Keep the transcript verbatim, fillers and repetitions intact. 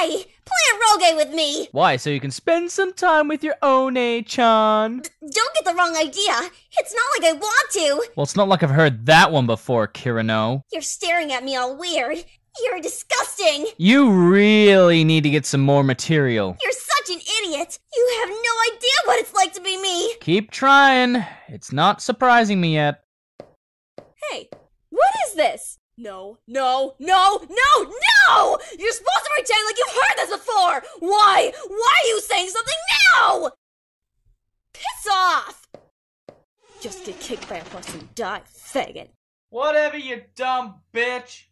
Hey! Play a Rogue with me! Why, so you can spend some time with your One-chan? Don't get the wrong idea! It's not like I want to! Well, it's not like I've heard that one before, Kirino. You're staring at me all weird. You're disgusting! You really need to get some more material. You're such an idiot! You have no idea what it's like to be me! Keep trying. It's not surprising me yet. Hey, what is this? No, no, no, no, no! You're supposed to pretend like you've heard this before! Why? Why are you saying something now? Piss off! Just get kicked by a horse and die, faggot. Whatever, you dumb bitch!